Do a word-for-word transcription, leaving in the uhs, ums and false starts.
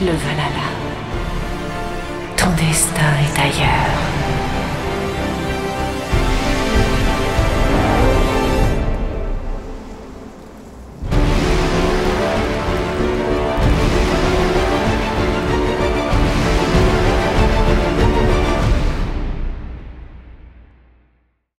le Valhalla. Ton destin est ailleurs.